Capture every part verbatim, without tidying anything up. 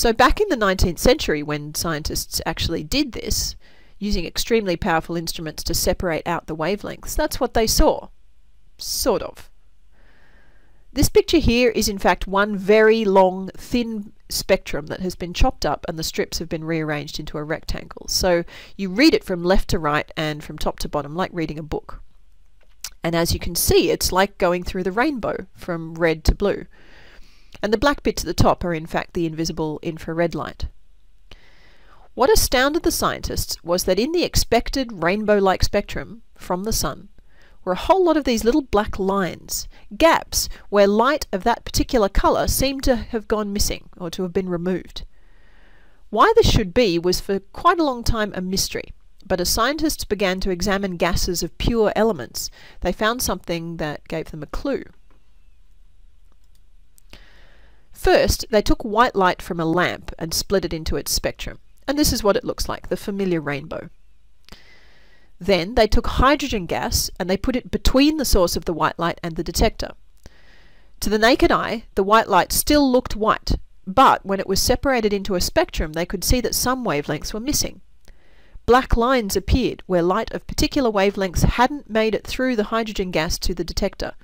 So back in the nineteenth century, when scientists actually did this, using extremely powerful instruments to separate out the wavelengths, that's what they saw. Sort of. This picture here is in fact one very long, thin spectrum that has been chopped up and the strips have been rearranged into a rectangle. So you read it from left to right and from top to bottom, like reading a book. And as you can see, it's like going through the rainbow from red to blue. And the black bits at the top are in fact the invisible infrared light. What astounded the scientists was that in the expected rainbow-like spectrum from the sun were a whole lot of these little black lines, gaps where light of that particular colour seemed to have gone missing or to have been removed. Why this should be was for quite a long time a mystery, but as scientists began to examine gases of pure elements, they found something that gave them a clue. First, they took white light from a lamp and split it into its spectrum, and this is what it looks like, the familiar rainbow. Then they took hydrogen gas and they put it between the source of the white light and the detector. To the naked eye, the white light still looked white, but when it was separated into a spectrum, they could see that some wavelengths were missing. Black lines appeared where light of particular wavelengths hadn't made it through the hydrogen gas to the detector.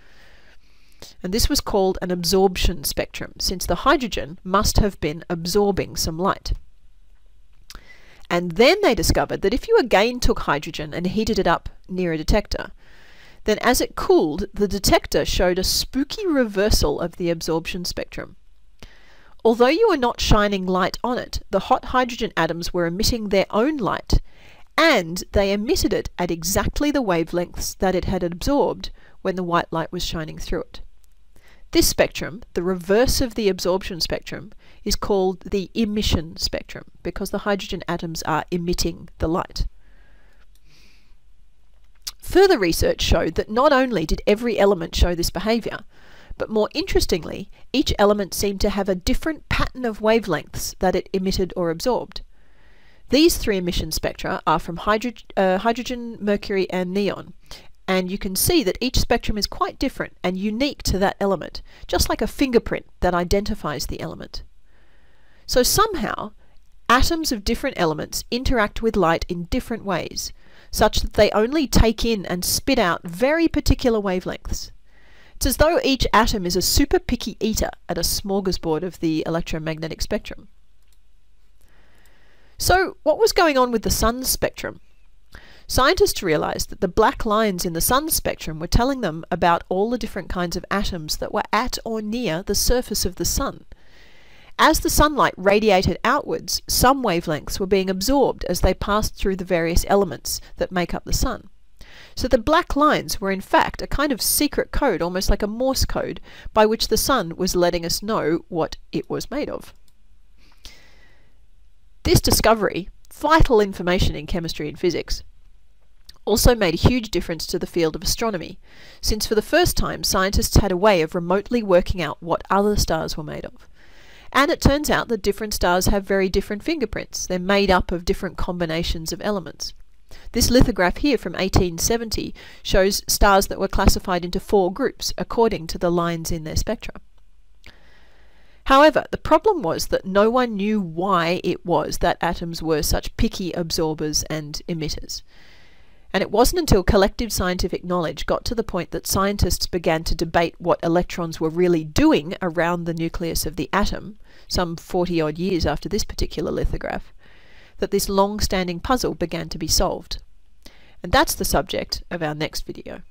And this was called an absorption spectrum, since the hydrogen must have been absorbing some light. And then they discovered that if you again took hydrogen and heated it up near a detector, then as it cooled, the detector showed a spooky reversal of the absorption spectrum. Although you were not shining light on it, the hot hydrogen atoms were emitting their own light, and they emitted it at exactly the wavelengths that it had absorbed when the white light was shining through it. This spectrum, the reverse of the absorption spectrum, is called the emission spectrum because the hydrogen atoms are emitting the light. Further research showed that not only did every element show this behaviour, but more interestingly, each element seemed to have a different pattern of wavelengths that it emitted or absorbed. These three emission spectra are from hydro uh, hydrogen, mercury and neon. And you can see that each spectrum is quite different and unique to that element, just like a fingerprint that identifies the element. So somehow, atoms of different elements interact with light in different ways, such that they only take in and spit out very particular wavelengths. It's as though each atom is a super picky eater at a smorgasbord of the electromagnetic spectrum. So what was going on with the sun's spectrum? Scientists realized that the black lines in the sun's spectrum were telling them about all the different kinds of atoms that were at or near the surface of the sun. As the sunlight radiated outwards, some wavelengths were being absorbed as they passed through the various elements that make up the sun. So the black lines were in fact a kind of secret code, almost like a Morse code, by which the sun was letting us know what it was made of. This discovery, vital information in chemistry and physics, also made a huge difference to the field of astronomy, since for the first time scientists had a way of remotely working out what other stars were made of. And it turns out that different stars have very different fingerprints. They're made up of different combinations of elements. This lithograph here from eighteen seventy shows stars that were classified into four groups according to the lines in their spectra. However, the problem was that no one knew why it was that atoms were such picky absorbers and emitters. And it wasn't until collective scientific knowledge got to the point that scientists began to debate what electrons were really doing around the nucleus of the atom, some forty odd years after this particular lithograph, that this long-standing puzzle began to be solved. And that's the subject of our next video.